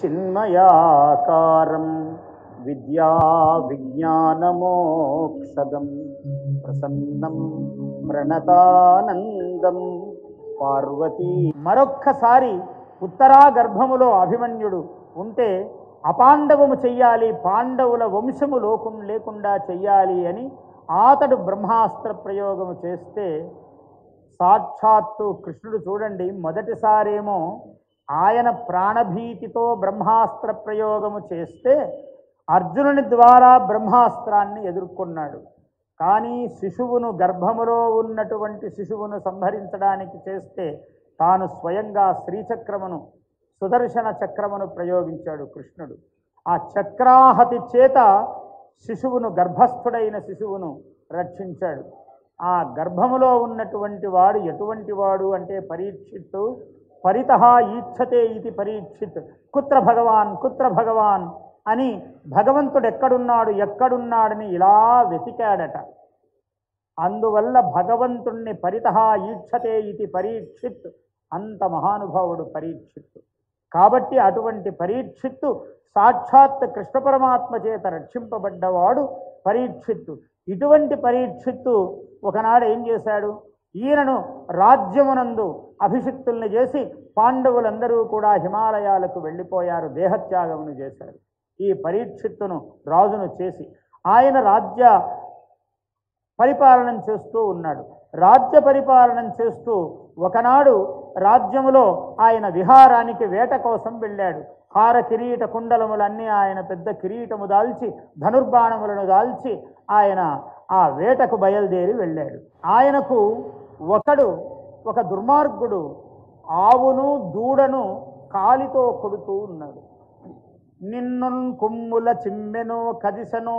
चिन्मयाकारं विद्या विज्ञानमोक्षदं प्रसन्नं प्रणतानंदं पार्वती। मरोक्कसारी उत्तरा गर्भमुलो अभिमन्युडु उंटे अपांडवमु चेयाली, पांडवुल वंशमु लोकं लेकुंडा चेयाली अनि आतडु ब्रह्मास्त्र प्रयोगमु चेस्ते साक्षात्तु कृष्णुडु चूडंडी मोदटिसारेमो आयन प्राणभीतितो ब्रह्मास्त्र प्रयोगमु चेस्ते अर्जुनुनि द्वारा ब्रह्मास्त्रान्नि एदुर्कोन्नाडु। कानी शिशुवुनु गर्भमुलो उन्नटुवंटि शिशुवुनु संहरिंचडानिकि चेस्ते तानु स्वयंगा श्रीचक्रमुनु सुदर्शन चक्रमुनु प्रयोगिंचाडु कृष्णुडु। आ चक्राहति चेत शिशुवुनु गर्भस्थुडैन शिशुवुनु रक्षिंचाडु। आ गर्भमुलो उन्नटुवंटि वाडु एटुवंटि वाडु अंटे परीक्षित्तु परितः ईच्छते इति परीक्षित् कुत्र भगवान् అని భగవంతుడు ఎక్కడున్నాడు ఎక్కడున్నాడని ఇలా వెతికాడట। అందువల్ల భగవంతుణ్ణి పరితః ఈక్షతే ఇది పరీక్షిత్, అంత మహానుభావుడు పరీక్షిత్ కాబట్టి అటువంటి పరీక్షిత్ సాక్షాత్ కృష్ణ పరమాత్మ చేత రక్షింపబడ్డవాడు పరీక్షిత్। ఇటువంటి పరీక్షిత్ ఒకనాడు ఏం చేశాడు, ఈయనను రాజ్యమునందు అభిషిక్తుల్ని చేసి పాండవులందరూ కూడా హిమాలయాలకు వెళ్ళిపోయారు, దేహత్యాగమును చేశారు। ఈ పరీక్షిత్తును రాజును చేసి ఆయన రాజ్య పరిపాలన చేస్తూ ఉన్నాడు। రాజ్య పరిపాలన చేస్తూ ఒకనాడు రాజ్యములో ఆయన విహారానికి వేట కోసం వెళ్ళాడు। హార కిరీట కుండలములన్నీ ఆయన పెద్ద కిరీటము దాల్చి ధనుర్బాణములను దాల్చి ఆయన ఆ వేటకు బయలుదేరి వెళ్ళాడు। ఆయనకు ఒక దుర్మార్గుడు ఆవును దూడను కాలితో కొడుతూ ఉన్నాడు। నిన్నున్ కొమ్ముల చిమ్మెనో కదిసెనో,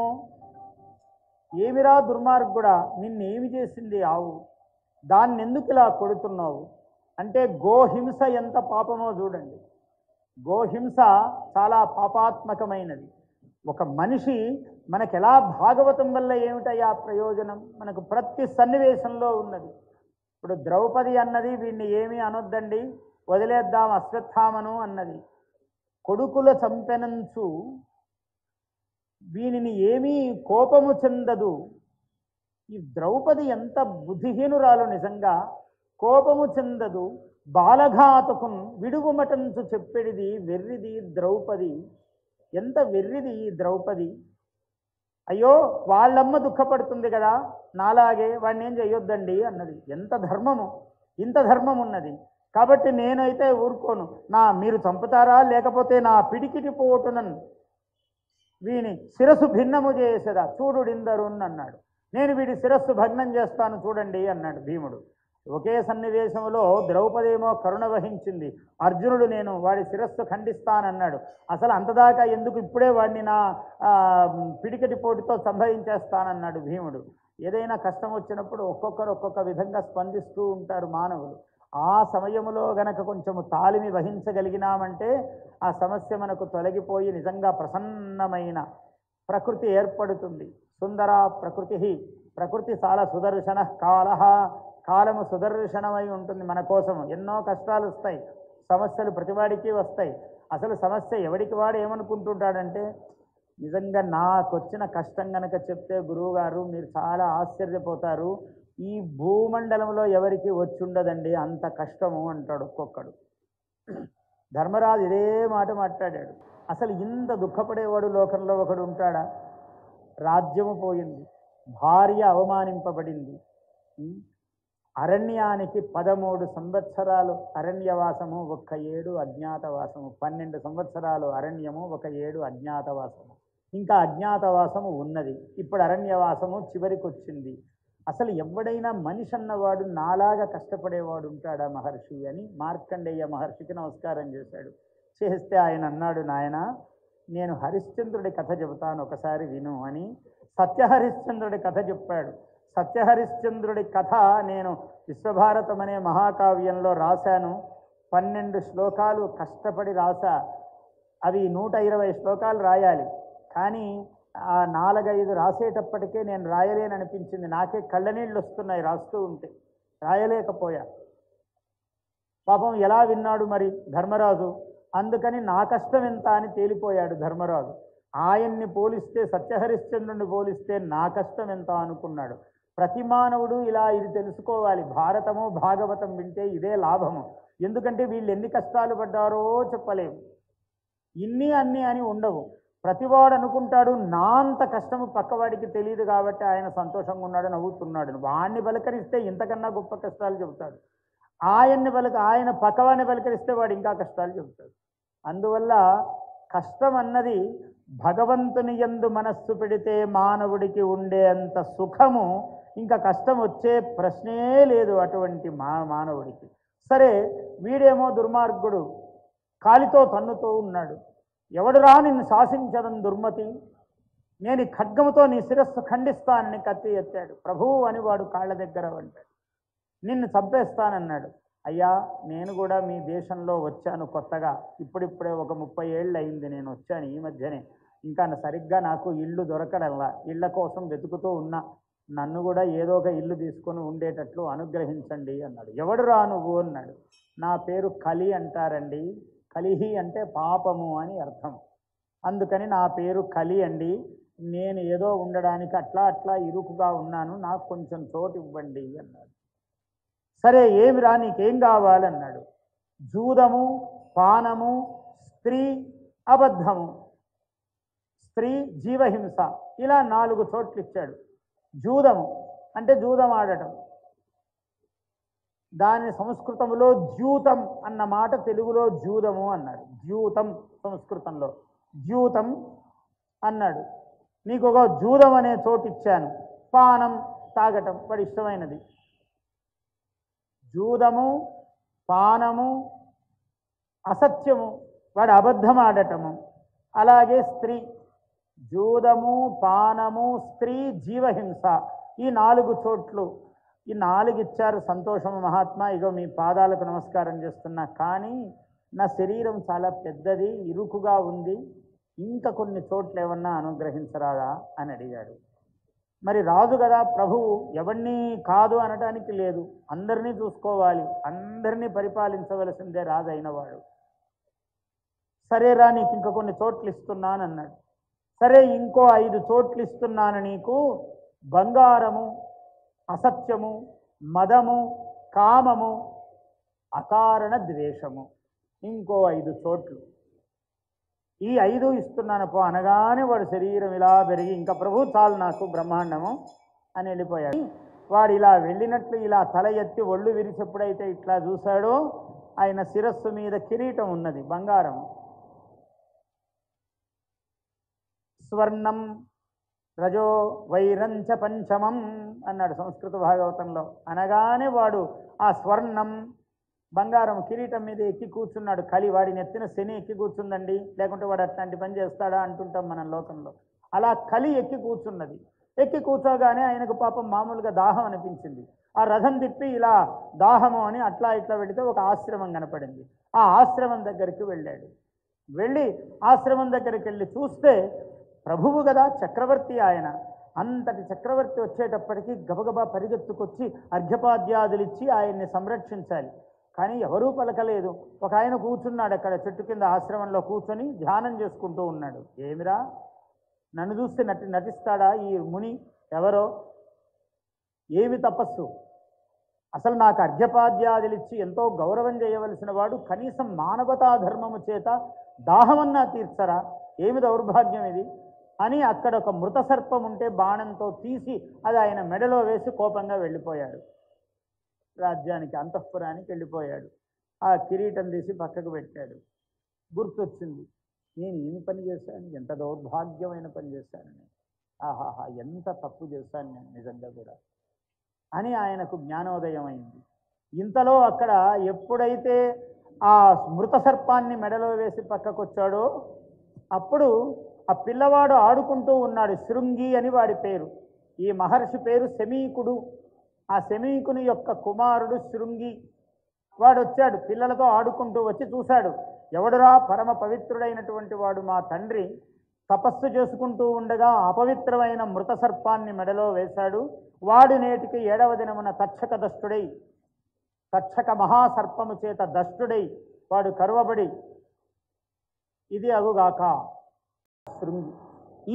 ఏమిరా దుర్మార్గుడా నిన్నేమి చేసింది ఆవు, దాన్నెందుకు ఇలా కొడుతున్నావు అంటే గోహింస ఎంత పాపమో చూడండి। గోహింస చాలా పాపాత్మకమైనది। ఒక మనిషి మనకెలా భాగవతం వల్ల ఏమిటయ్యా ప్రయోజనం, మనకు ప్రతి సన్నివేశంలో ఉన్నది। ఇప్పుడు ద్రౌపది అన్నది వీడిని ఏమీ అనొద్దండి వదిలేద్దాం అశ్వత్థామను అన్నది, కొడుకుల చంపెనంచు వీనిని ఏమీ కోపము చెందదు। ఈ ద్రౌపది ఎంత బుద్ధిహీనురాలు నిజంగా, కోపము చెందదు బాలఘాతకున్ విడుగుమటంచు చెప్పెడిది వెర్రిది ద్రౌపది, ఎంత వెర్రిది ఈ ద్రౌపది। అయ్యో వాళ్ళమ్మ దుఃఖపడుతుంది కదా నాలాగే వాడిని ఏం చేయొద్దండి అన్నది, ఎంత ధర్మము, ఇంత ధర్మం ఉన్నది కాబట్టి నేనైతే ఊరుకోను, మీరు చంపుతారా లేకపోతే నా పిడికిటి పోటునన్ వీని శిరస్సు భిన్నము చేసేదా చూడుడిందరున్ అన్నాడు, నేను వీడి శిరస్సు భగ్నం చేస్తాను చూడండి అన్నాడు భీముడు। ఒకే సన్నివేశంలో ద్రౌపదేమో కరుణ వహించింది, అర్జునుడు నేను వాడి శిరస్సు ఖండిస్తానన్నాడు, అసలు అంతదాకా ఎందుకు ఇప్పుడే వాడిని నా పిడికిటి పోటుతో సంహరించేస్తానన్నాడు భీముడు। ఏదైనా కష్టం వచ్చినప్పుడు ఒక్కొక్కరు ఒక్కొక్క విధంగా స్పందిస్తూ ఉంటారు మానవులు। ఆ సమయంలో గనక కొంచెము తాలిమి వహించగలిగినామంటే ఆ సమస్య మనకు తొలగిపోయి నిజంగా ప్రసన్నమైన ప్రకృతి ఏర్పడుతుంది। సుందర ప్రకృతి, ప్రకృతి చాలా సుదర్శన కాల, కాలము సుదర్శనమై ఉంటుంది మన కోసం। ఎన్నో కష్టాలు వస్తాయి, సమస్యలు ప్రతివాడికి వస్తాయి। అసలు సమస్య ఎవడికి వాడు ఏమనుకుంటుంటాడంటే నిజంగా నాకు వచ్చిన కష్టం గనక చెప్తే గురువుగారు మీరు చాలా ఆశ్చర్యపోతారు, ఈ భూమండలంలో ఎవరికి వచ్చి ఉండదండి అంత కష్టము అంటాడు ఒక్కొక్కడు। ధర్మరాజు ఇదే మాట మాట్లాడాడు, అసలు ఇంత దుఃఖపడేవాడు లోకంలో ఒకడు ఉంటాడా। రాజ్యము పోయింది, భార్య అవమానింపబడింది, అరణ్యానికి 13 సంవత్సరాలు అరణ్యవాసము, 1 ఏడు అజ్ఞాతవాసము, 12 సంవత్సరాలు అరణ్యము, 1 ఏడు అజ్ఞాతవాసము, ఇంకా అజ్ఞాతవాసము ఉన్నది, ఇప్పుడు అరణ్యవాసము చివరికి వచ్చింది। అసలు ఎవడైనా మనిషి అన్నవాడు నాలాగా కష్టపడేవాడు ఉంటాడా మహర్షి అని మార్కండేయ మహర్షికి నమస్కారం చేశాడు। చేస్తే ఆయన అన్నాడు, నాయన నేను హరిశ్చంద్రుడి కథ చెబుతాను ఒకసారి విను అని సత్యహరిశ్చంద్రుడి కథ చెప్పాడు। సత్యహరిశ్చంద్రుడి కథ నేను విశ్వభారతం అనే మహాకావ్యంలో రాశాను, 12 శ్లోకాలు కష్టపడి రాశా, అవి 120 శ్లోకాలు రాయాలి, కానీ ఆ 4-5 రాసేటప్పటికే నేను రాయలేననిపించింది, నాకే కళ్ళనీళ్ళు వస్తున్నాయి రాస్తూ ఉంటే, రాయలేకపోయా। పాపం ఎలా విన్నాడు మరి ధర్మరాజు, అందుకని నా కష్టం ఎంత అని తేలిపోయాడు ధర్మరాజు. ఆయన్ని పోలిస్తే, సత్యహరిశ్చంద్రుని పోలిస్తే నా కష్టం ఎంత అనుకున్నాడు. ప్రతి మానవుడు ఇలా ఇది తెలుసుకోవాలి. భారతము భాగవతం వింటే ఇదే లాభము. ఎందుకంటే వీళ్ళు ఎన్ని కష్టాలు పడ్డారో చెప్పలేము. ఇన్ని అన్ని అని ఉండవు. ప్రతివాడు అనుకుంటాడు నా అంత కష్టము పక్కవాడికి తెలియదు కాబట్టి ఆయన సంతోషంగా ఉన్నాడు, నవ్వుతున్నాడు. వాడిని బలకరిస్తే ఇంతకన్నా గొప్ప కష్టాలు చెబుతాడు. ఆయన పక్కవాడిని బలకరిస్తే వాడు ఇంకా కష్టాలు చెబుతాడు. అందువల్ల కష్టం అన్నది భగవంతుని యందు మనస్సు పెడితే మానవుడికి ఉండే అంత సుఖము ఇంకా కష్టం వచ్చే ప్రశ్నే లేదు అటువంటి మానవుడికి. సరే, వీడేమో దుర్మార్గుడు, కాలితో తన్నుతో ఉన్నాడు. ఎవడురా నిన్ను శాసించడం దుర్మతి, నేను ఖడ్గముతో నీ శిరస్సు ఖండిస్తానని కత్తి ఎత్తాడు. ప్రభువు అని వాడు కాళ్ళ దగ్గర అంటాడు. నిన్ను చంపేస్తానన్నాడు. అయ్యా, నేను కూడా మీ దేశంలో వచ్చాను కొత్తగా, ఇప్పుడిప్పుడే ఒక 30 ఏళ్ళు అయింది నేను వచ్చాను ఈ మధ్యనే. ఇంకా సరిగ్గా నాకు ఇల్లు దొరకడంలా, ఇళ్ళ కోసం వెతుకుతూ ఉన్నా, నన్ను కూడా ఏదో ఒక ఇల్లు తీసుకొని ఉండేటట్లు అనుగ్రహించండి అన్నాడు. ఎవడురా నువ్వు అన్నాడు. నా పేరు కలి అంటారండి, కలిహి అంటే పాపము అని అర్థం, అందుకని నా పేరు కలి అండి, నేను ఏదో ఉండడానికి అట్లా అట్లా ఇరుకుగా ఉన్నాను, నాకు కొంచెం చోటు ఇవ్వండి అన్నాడు. సరే, ఏమిరా నీకేం కావాలన్నాడు. జూదము, పానము, స్త్రీ, అబద్ధము, స్త్రీ జీవహింస, ఇలా 4 చోట్లు ఇచ్చాడు. జూదము అంటే జూదం ఆడటం, దాని సంస్కృతంలో ద్యూతం అన్న మాట తెలుగులో జూదము అన్నాడు. ద్యూతం సంస్కృతంలో ద్యూతం అన్నాడు. నీకు ఒక జూదం అనే చోటు ఇచ్చాను. పానం తాగటం, వాడి ఇష్టమైనది. జూదము, పానము, అసత్యము, వాడు అబద్ధం ఆడటము, అలాగే స్త్రీ. జూదము, పానము, స్త్రీ, జీవహింస, ఈ 4 చోట్లు, ఈ 4 ఇచ్చారు. సంతోషము మహాత్మా, ఇగో మీ పాదాలకు నమస్కారం చేస్తున్నా, కానీ నా శరీరం చాలా పెద్దది, ఇరుకుగా ఉంది, ఇంకా కొన్ని చోట్లు ఏమన్నా అనుగ్రహించరాదా అని అడిగాడు. మరి రాజు కదా ప్రభువు, ఎవరినీ కాదు అనటానికి లేదు, అందరినీ చూసుకోవాలి, అందరినీ పరిపాలించవలసిందే రాజు అయినవాడు. సరేరా, నీకు ఇంకా కొన్ని చోట్లు ఇస్తున్నాను అన్నాడు. సరే, ఇంకో 5 చోట్లు ఇస్తున్నాను నీకు. బంగారము, అసత్యము, మదము, కామము, అకారణ ద్వేషము, ఇంకో 5 చోట్లు, ఈ 5 ఇస్తున్నానప్పో అనగానే వాడు శరీరం ఇలా పెరిగి ఇంకా ప్రభు చాలు నాకు బ్రహ్మాండము అని వెళ్ళిపోయాడు. వాడు ఇలా వెళ్ళినట్లు ఇలా తల ఎత్తి ఒళ్ళు విరిచెప్పుడైతే ఇట్లా చూశాడో ఆయన శిరస్సు మీద కిరీటం ఉన్నది, బంగారము. స్వర్ణం రజో వైరంచ పంచమం అన్నాడు సంస్కృత భాగవతంలో. అనగానే వాడు ఆ స్వర్ణం బంగారం కిరీటం మీద ఎక్కి కూర్చున్నాడు. కలి, వాడిని ఎత్తిన శని ఎక్కి కూర్చుందండి, లేకుంటే వాడు అట్లాంటి పని చేస్తాడా అంటుంటాం మన లోకంలో. అలా కలి ఎక్కి కూర్చున్నది. ఎక్కి కూర్చోగానే ఆయనకు పాపం మామూలుగా దాహం అనిపించింది. ఆ రథం తిప్పి ఇలా దాహము అని అట్లా ఇట్లా పెడితే ఒక ఆశ్రమం కనపడింది. ఆ ఆశ్రమం దగ్గరికి వెళ్ళాడు. వెళ్ళి ఆశ్రమం దగ్గరికి వెళ్ళి చూస్తే ప్రభువు కదా, చక్రవర్తి ఆయన. అంతటి చక్రవర్తి వచ్చేటప్పటికీ గబగబా పరిగెత్తుకొచ్చి అర్ఘ్యపాద్యాదులు ఇచ్చి ఆయన్ని సంరక్షించాలి. కానీ ఎవరూ పలకలేదు. ఒక ఆయన కూర్చున్నాడు అక్కడ చెట్టు కింద, ఆశ్రమంలో కూర్చొని ధ్యానం చేసుకుంటూ ఉన్నాడు. ఏమిరా, నన్ను చూస్తే నటిస్తాడా ఈ ముని? ఎవరో, ఏమి తపస్సు, అసలు నాకు అర్ఘ్యపాద్యాదులిచ్చి ఎంతో గౌరవం చేయవలసిన వాడు కనీసం మానవతా ధర్మము చేత దాహమన్నా తీర్చరా, ఏమి దౌర్భాగ్యం ఇది అని అక్కడ ఒక మృత సర్పం ఉంటే బాణంతో తీసి అది ఆయన మెడలో వేసి కోపంగా వెళ్ళిపోయాడు. రాజ్యానికి, అంతఃపురానికి వెళ్ళిపోయాడు. ఆ కిరీటం తీసి పక్కకు పెట్టాడు. గుర్తొచ్చింది, నేను ఏం పని చేశాను, ఎంత దౌర్భాగ్యమైన పని చేశాను నేను, ఆహాహా ఎంత తప్పు చేశాను నేను నిజంగా కూడా అని ఆయనకు జ్ఞానోదయం అయింది. ఇంతలో అక్కడ ఎప్పుడైతే ఆ మృత సర్పాన్ని మెడలో వేసి పక్కకు వచ్చాడో అప్పుడు ఆ పిల్లవాడు ఆడుకుంటూ ఉన్నాడు. శృంగి అని వాడి పేరు. ఈ మహర్షి పేరు శమీకుడు. ఆ శమీకుని యొక్క కుమారుడు శృంగి. వాడు వచ్చాడు పిల్లలతో ఆడుకుంటూ, వచ్చి చూశాడు. ఎవడురా పరమ పవిత్రుడైనటువంటి వాడు మా తండ్రి, తపస్సు చేసుకుంటూ ఉండగా అపవిత్రమైన మృత సర్పాన్ని మెడలో వేశాడు, వాడు నేటికి 7వ దినమున తక్షక దష్టుడై, తక్షక మహాసర్పము చేత దష్టుడై వాడు కరువబడి ఇది అగుగాక. శృంగి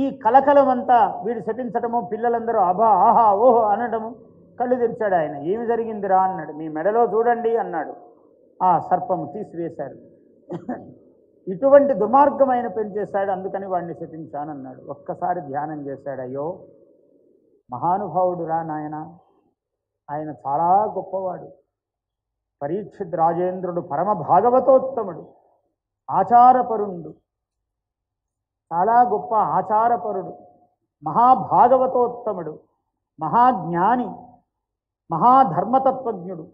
ఈ కలకలమంతా వీడు శపించటము, పిల్లలందరూ అబా ఆహా ఓహో అనడము. కళ్ళు తెరిచాడు ఆయన, ఏమి జరిగిందిరా అన్నాడు. మీ మెడలో చూడండి అన్నాడు. ఆ సర్పము తీసివేశారు. ఇటువంటి దుర్మార్గమైన పని చేశాడు, అందుకని వాడిని శపించానన్నాడు. ఒక్కసారి ధ్యానం చేశాడు. అయ్యో మహానుభావుడురా నాయన, ఆయన చాలా గొప్పవాడు. పరీక్షిత్ రాజేంద్రుడు పరమ భాగవతోత్తముడు, ఆచారపరుణుడు, చాలా గొప్ప ఆచారపరుడు, మహాభాగవతోత్తముడు, మహాజ్ఞాని, మహాధర్మతత్వజ్ఞుడు,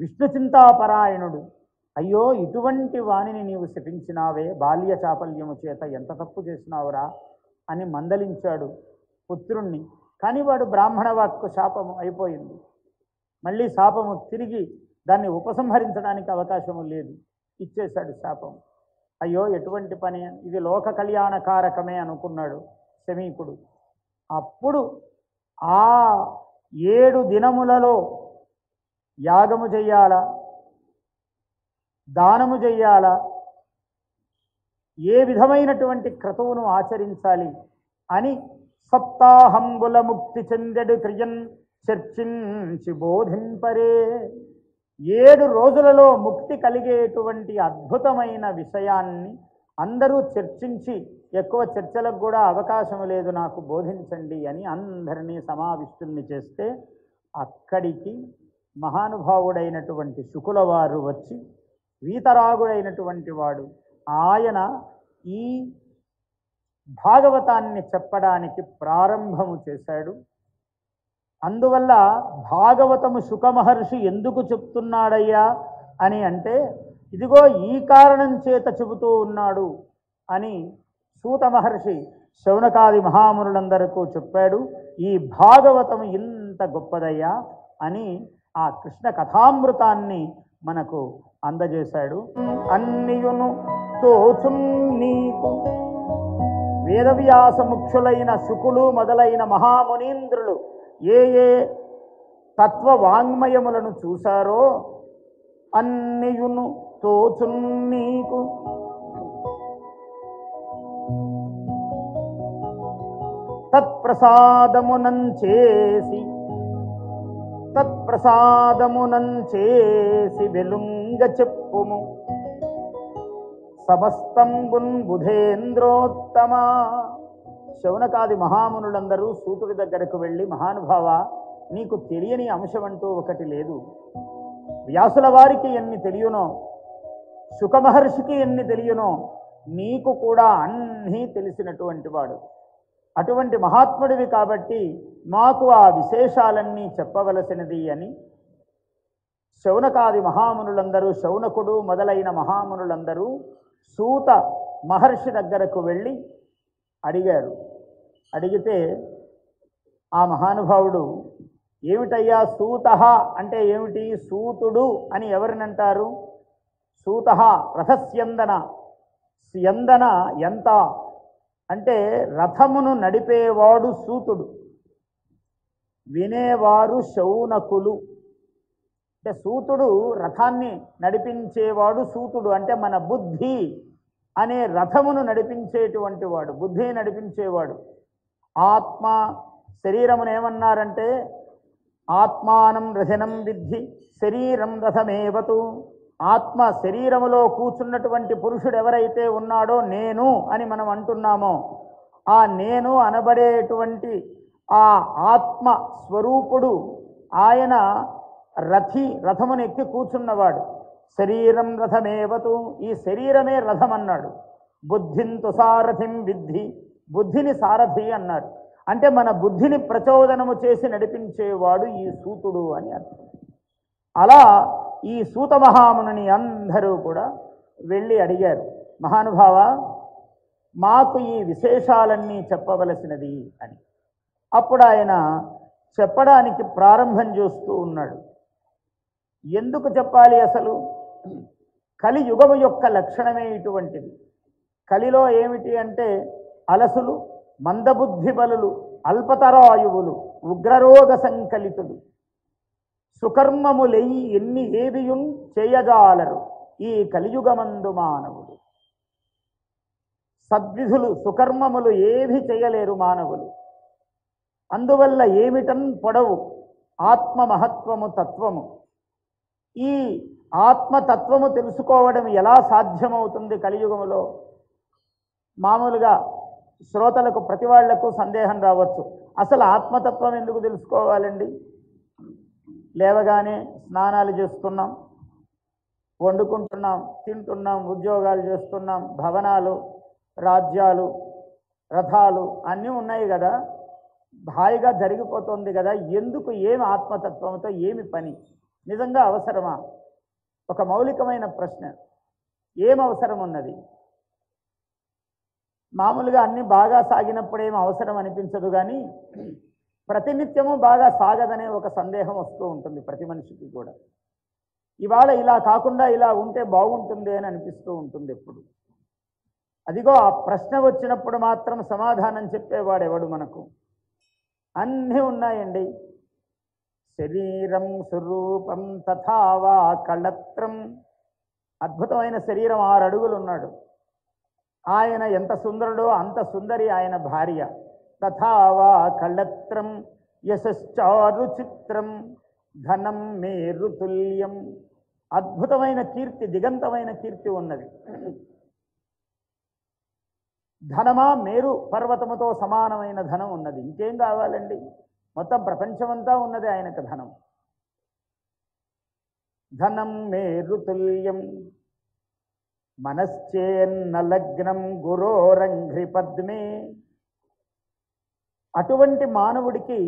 విష్ణుచింతాపరాయణుడు. అయ్యో ఇటువంటి వాణిని నీవు శపించినావే, బాల్య చాపల్యము చేత ఎంత తప్పు చేసినావురా అని మందలించాడు పుత్రుణ్ణి. కానీ వాడు బ్రాహ్మణ వాక్కు శాపము అయిపోయింది. మళ్ళీ శాపము తిరిగి దాన్ని ఉపసంహరించడానికి అవకాశము లేదు, ఇచ్చేశాడు శాపము. అయ్యో ఎటువంటి పని, ఇది లోక కళ్యాణకారకమే అనుకున్నాడు శమీకుడు. అప్పుడు ఆ 7 దినములలో యాగము చెయ్యాలా, దానము చెయ్యాలా, ఏ విధమైనటువంటి క్రతువును ఆచరించాలి అని సప్తాహంబుల ముక్తి చెందెడు క్రియన్ చర్చించి బోధింపరే. 7 రోజులలో ముక్తి కలిగేటువంటి అద్భుతమైన విషయాన్ని అందరూ చర్చించి, ఎక్కువ చర్చలకు కూడా అవకాశం లేదు, నాకు బోధించండి అని అందరినీ సమావిష్టుల్ని చేస్తే అక్కడికి మహానుభావుడైనటువంటి శుకులవారు వచ్చి, వీతరాగుడైనటువంటి వాడు, ఆయన ఈ భాగవతాన్ని చెప్పడానికి ప్రారంభము చేశాడు. అందువల్ల భాగవతము శుకమహర్షి ఎందుకు చెప్తున్నాడయ్యా అని అంటే, ఇదిగో ఈ కారణం చేత చెబుతూ ఉన్నాడు అని సూత మహర్షి శౌనకాది మహామునులందరికీ చెప్పాడు. ఈ భాగవతం ఇంత గొప్పదయ్యా అని ఆ కృష్ణ కథామృతాన్ని మనకు అందజేశాడు. అన్నియును తోచుం నీకు వేదవ్యాస ముఖ్యులైన శుకులు మొదలైన మహామునీంద్రులు ఏ ఏ తత్వ వాంగ్మయములను చూశారో అన్నియును తోచుం నీకు తత్ప్రసాదమునంచేసి వెలుంగ చెప్పుము సమస్తంబున్ బుధేంద్రోత్తమా. శౌనకాది మహామునులందరూ సూతుడి దగ్గరకు వెళ్ళి, మహానుభావ నీకు తెలియని అంశం అంటూ ఒకటి లేదు. వ్యాసుల వారికి ఎన్ని తెలియనో, శుకమహర్షికి ఎన్ని తెలియనో, నీకు కూడా అన్నీ తెలిసినటువంటి వాడు. అటువంటి మహాత్ముడివి కాబట్టి మాకు ఆ విశేషాలన్నీ చెప్పవలసినది అని శౌనకాది మహామునులందరూ, శౌనకుడు మొదలైన మహామునులందరూ సూత మహర్షి దగ్గరకు వెళ్ళి అడిగారు. అడిగితే ఆ మహానుభావుడు, ఏమిటయ్యా సూతః అంటే ఏమిటి, సూతుడు అని ఎవరినంటారు? సూతః రథస్యందన, స్యందన ఎంత అంటే రథమును నడిపేవాడు సూతుడు, వినేవారు శౌనకులు. అంటే సూతుడు రథాన్ని నడిపించేవాడు సూతుడు, అంటే మన బుద్ధి అనే రథమును నడిపించేటువంటి వాడు, బుద్ధిని నడిపించేవాడు. ఆత్మ శరీరమును ఏమన్నారంటే ఆత్మానం రథనం విద్ధి శరీరం రథమేవతు. ఆత్మ శరీరములో కూర్చున్నటువంటి పురుషుడు ఎవరైతే ఉన్నాడో నేను అని మనం అంటున్నామో, ఆ నేను అనబడేటువంటి ఆ ఆత్మ స్వరూపుడు, ఆయన రథమును ఎక్కి కూర్చున్నవాడు. శరీరం రథమేవతు, ఈ శరీరమే రథం అన్నాడు. బుద్ధింతు సారథిం విద్ధి, బుద్ధిని సారథి అన్నాడు. అంటే మన బుద్ధిని ప్రచోదనము చేసి నడిపించేవాడు ఈ సూతుడు అని అర్థం. అలా ఈ సూత మహాముని అందరూ కూడా వెళ్ళి అడిగారు, మహానుభావ మాకు ఈ విశేషాలన్నీ చెప్పవలసినది అని. అప్పుడు ఆయన చెప్పడానికి ప్రారంభం చేస్తూ ఉన్నాడు. ఎందుకు చెప్పాలి అసలు? కలియుగము యొక్క లక్షణమే ఇటువంటిది. కలిలో ఏమిటి అంటే అలసులు, మందబుద్ధి బలులు, అల్పతరాయువులు, ఉగ్రరోగ సంకలితులు, సుకర్మములై ఎన్ని ఏవియున్ చేయజాలరు, ఈ కలియుగమందు మానవుడు సద్విధులు సుకర్మములు ఏవి చేయలేరు మానవులు. అందువల్ల ఏమిటన్ పొడవు ఆత్మ మహత్వము తత్వము. ఈ ఆత్మతత్వము తెలుసుకోవడం ఎలా సాధ్యమవుతుంది కలియుగములో? మామూలుగా శ్రోతలకు ప్రతి వాళ్లకు సందేహం రావచ్చు, అసలు ఆత్మతత్వం ఎందుకు తెలుసుకోవాలండి? లేవగానే స్నానాలు చేస్తున్నాం, వండుకుంటున్నాం, తింటున్నాం, ఉద్యోగాలు చేస్తున్నాం, భవనాలు, రాజ్యాలు, రథాలు అన్నీ ఉన్నాయి కదా, హాయిగా జరిగిపోతుంది కదా, ఎందుకు ఏమి ఆత్మతత్వంతో ఏమి పని? నిజంగా అవసరమా? ఒక మౌలికమైన ప్రశ్న. ఏం అవసరం ఉన్నది? మామూలుగా అన్నీ బాగా సాగినప్పుడేం అవసరం అనిపించదు, కానీ ప్రతినిత్యము బాగా సాగదనే ఒక సందేహం వస్తూ ఉంటుంది ప్రతి మనిషికి కూడా. ఇవాళ ఇలా కాకుండా ఇలా ఉంటే బాగుంటుంది అని అనిపిస్తూ ఉంటుంది ఎప్పుడు. అదిగో ఆ ప్రశ్న వచ్చినప్పుడు మాత్రం సమాధానం చెప్పేవాడెవడు మనకు? అన్నీ ఉన్నాయండి. శరీరం స్వరూపం తథావా కళత్రం. అద్భుతమైన శరీరం, 6 అడుగులు ఉన్నాడు ఆయన. ఎంత సుందరుడో అంత సుందరి ఆయన భార్య. తథావా కళత్రం యశశ్చారు చిత్రం ధనం మేరుతుల్యం. అద్భుతమైన కీర్తి, దిగంతమైన కీర్తి ఉన్నది. ధనమా మేరు పర్వతముతో సమానమైన ధనం ఉన్నది. ఇంకేం కావాలండి? మొత్తం ప్రపంచమంతా ఉన్నది ఆయనకు ధనం. ధనం మేరుతుల్యం మనశ్చేన్న లగ్నం గురోరంఘ్రి పద్మే. అటువంటి మానవుడికి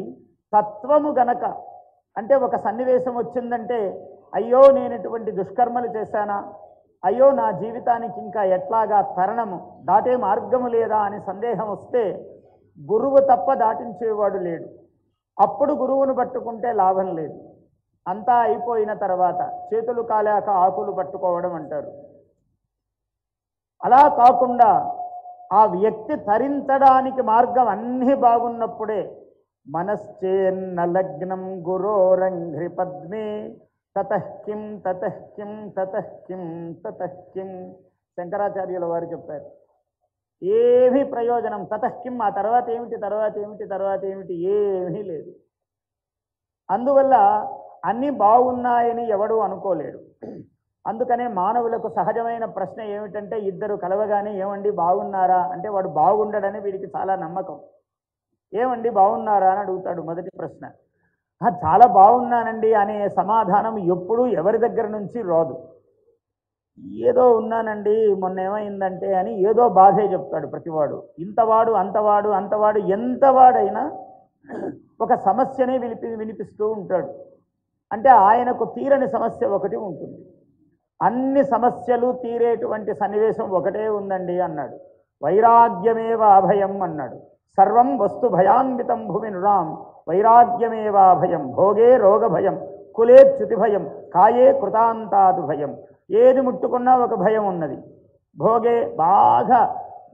తత్వము గనక, అంటే ఒక సన్నివేశం వచ్చిందంటే అయ్యో నేను ఇటువంటి దుష్కర్మలు చేశానా, అయ్యో నా జీవితానికి ఇంకా ఎట్లాగా తరణము, దాటే మార్గము లేదా అని సందేహం వస్తే గురువు తప్ప దాటించేవాడు లేడు. అప్పుడు గురువును పట్టుకుంటే లాభం లేదు. అంతా అయిపోయిన తర్వాత చేతులు కాలాక ఆకులు పట్టుకోవడం అంటారు. అలా కాకుండా ఆ వ్యక్తి తరించడానికి మార్గం అన్నీ బాగున్నప్పుడే మనశ్చేన్న లగ్నం గురోరంఘ్రి పద్మే తతఃకిం తతఃకిం తతఃకిం తతఃకిం. శంకరాచార్యుల వారు చెప్పారు, ఏమీ ప్రయోజనం తతఃకిం, ఆ తర్వాత ఏమిటి, తర్వాత ఏమిటి, తర్వాత ఏమిటి, ఏమీ లేదు. అందువల్ల అన్నీ బాగున్నాయని ఎవడూ అనుకోలేడు. అందుకనే మానవులకు సహజమైన ప్రశ్న ఏమిటంటే, ఇద్దరు కలవగానే ఏమండి బాగున్నారా అంటే వాడు బాగుండడని వీడికి చాలా నమ్మకం. ఏమండి బాగున్నారా అని అడుగుతాడు మొదటి ప్రశ్న. చాలా బాగున్నానండి అనే సమాధానం ఎప్పుడూ ఎవరి దగ్గర నుంచి రాదు. ఏదో ఉన్నానండి, మొన్న ఏమైందంటే అని ఏదో బాధే చెప్తాడు ప్రతివాడు. ఇంతవాడు అంతవాడు అంతవాడు ఎంతవాడైనా ఒక సమస్యనే వినిపిస్తూ ఉంటాడు. అంటే ఆయనకు తీరని సమస్య ఒకటి ఉంటుంది. అన్ని సమస్యలు తీరేటువంటి సన్నివేశం ఒకటే ఉందండి అన్నాడు. వైరాగ్యమేవ అభయం అన్నాడు. సర్వం వస్తు భయాన్వితం భూమి నురాం వైరాగ్యమేవా భయం భోగే రోగ భయం కులే చ్యుతి భయం కాయే కృతాంతాదు భయం. ఏది ముట్టుకున్నా ఒక భయం ఉన్నది. భోగే, బాగా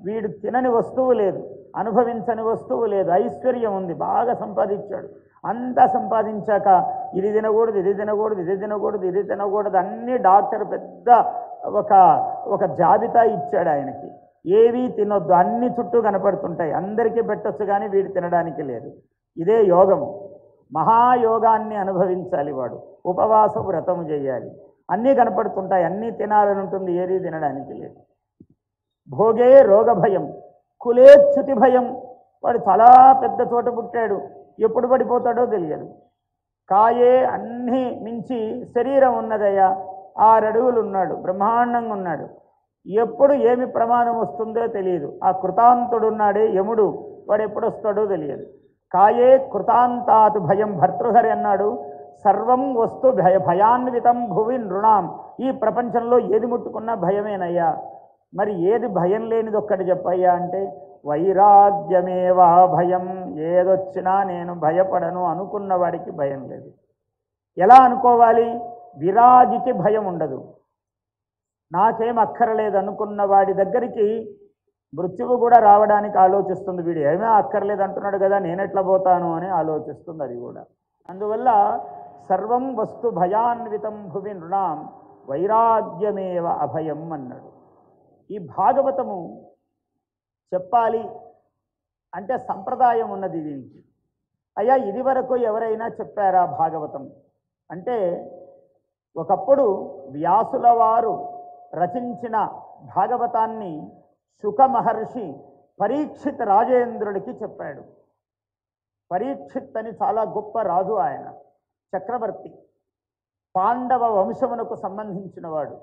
వీడు తినని వస్తువు లేదు, అనుభవించని వస్తువు లేదు. ఐశ్వర్యం ఉంది, బాగా సంపాదించాడు. అంతా సంపాదించాక ఇది తినకూడదు, ఇది తినకూడదు, ఇది తినకూడదు, ఇది తినకూడదు, అన్నీ డాక్టర్ పెద్ద ఒక జాబితా ఇచ్చాడు ఆయనకి. ఏవి తినొద్దు, అన్ని చుట్టూ కనపడుతుంటాయి, అందరికీ పెట్టొచ్చు కానీ వీడు తినడానికి లేదు. ఇదే యోగము. మహాయోగాన్ని అనుభవించాలి వాడు. ఉపవాస వ్రతము చేయాలి. అన్నీ కనపడుతుంటాయి, అన్నీ తినాలని ఉంటుంది, ఏది తినడానికి లేదు. భోగే రోగ భయం కులే చ్యుతి భయం. వాడు చాలా పెద్ద చోట పుట్టాడు, ఎప్పుడు పడిపోతాడో తెలియదు. కాయే, అన్నీ మించి శరీరం ఉన్నదయ్యా, 6 అడుగులు ఉన్నాడు, బ్రహ్మాండంగా ఉన్నాడు. ఎప్పుడు ఏమి ప్రమాదం వస్తుందో తెలియదు. ఆ కృతాంతుడున్నాడే యముడు, వాడు ఎప్పుడొస్తాడో తెలియదు. కాయే కృతాంతాత్ భయం భర్తృహరి అన్నాడు. సర్వం వస్తు భయాన్వితం భువి నృణాం. ఈ ప్రపంచంలో ఏది ముట్టుకున్నా భయమేనయ్యా. మరి ఏది భయం లేనిది ఒక్కటి చెప్పయ్యా అంటే వైరాగ్యమేవా భయం. ఏదొచ్చినా నేను భయపడను అనుకున్న వాడికి భయం లేదు. ఎలా అనుకోవాలి? విరాగికి భయం ఉండదు, నాకేం అక్కర్లేదు అనుకున్న వాడి దగ్గరికి మృత్యువు కూడా రావడానికి ఆలోచిస్తుంది. వీడు ఏమీ అక్కర్లేదు అంటున్నాడు కదా, నేనెట్లా పోతాను అని ఆలోచిస్తుంది అది కూడా. అందువల్ల సర్వం వస్తు భయాన్వితం భువి నృణాం వైరాగ్యమేవ అభయం అన్నాడు. ఈ భాగవతము చెప్పాలి అంటే సంప్రదాయం ఉన్నది దీనికి. అయ్యా ఇది వరకు ఎవరైనా చెప్పారా భాగవతం అంటే, ఒకప్పుడు వ్యాసుల వారు రచించిన భాగవతాన్ని శుక మహర్షి పరీక్షిత్ రాజేంద్రుడికి చెప్పాడు. పరీక్షిత్ అని చాలా గొప్ప రాజు, ఆయన చక్రవర్తి, పాండవ వంశమునకు సంబంధించినవాడు.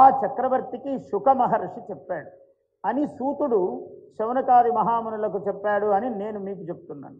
ఆ చక్రవర్తికి శుక మహర్షి చెప్పాడు అని సూతుడు శౌనకాది మహామునులకు చెప్పాడు అని నేను మీకు చెప్తున్నాను.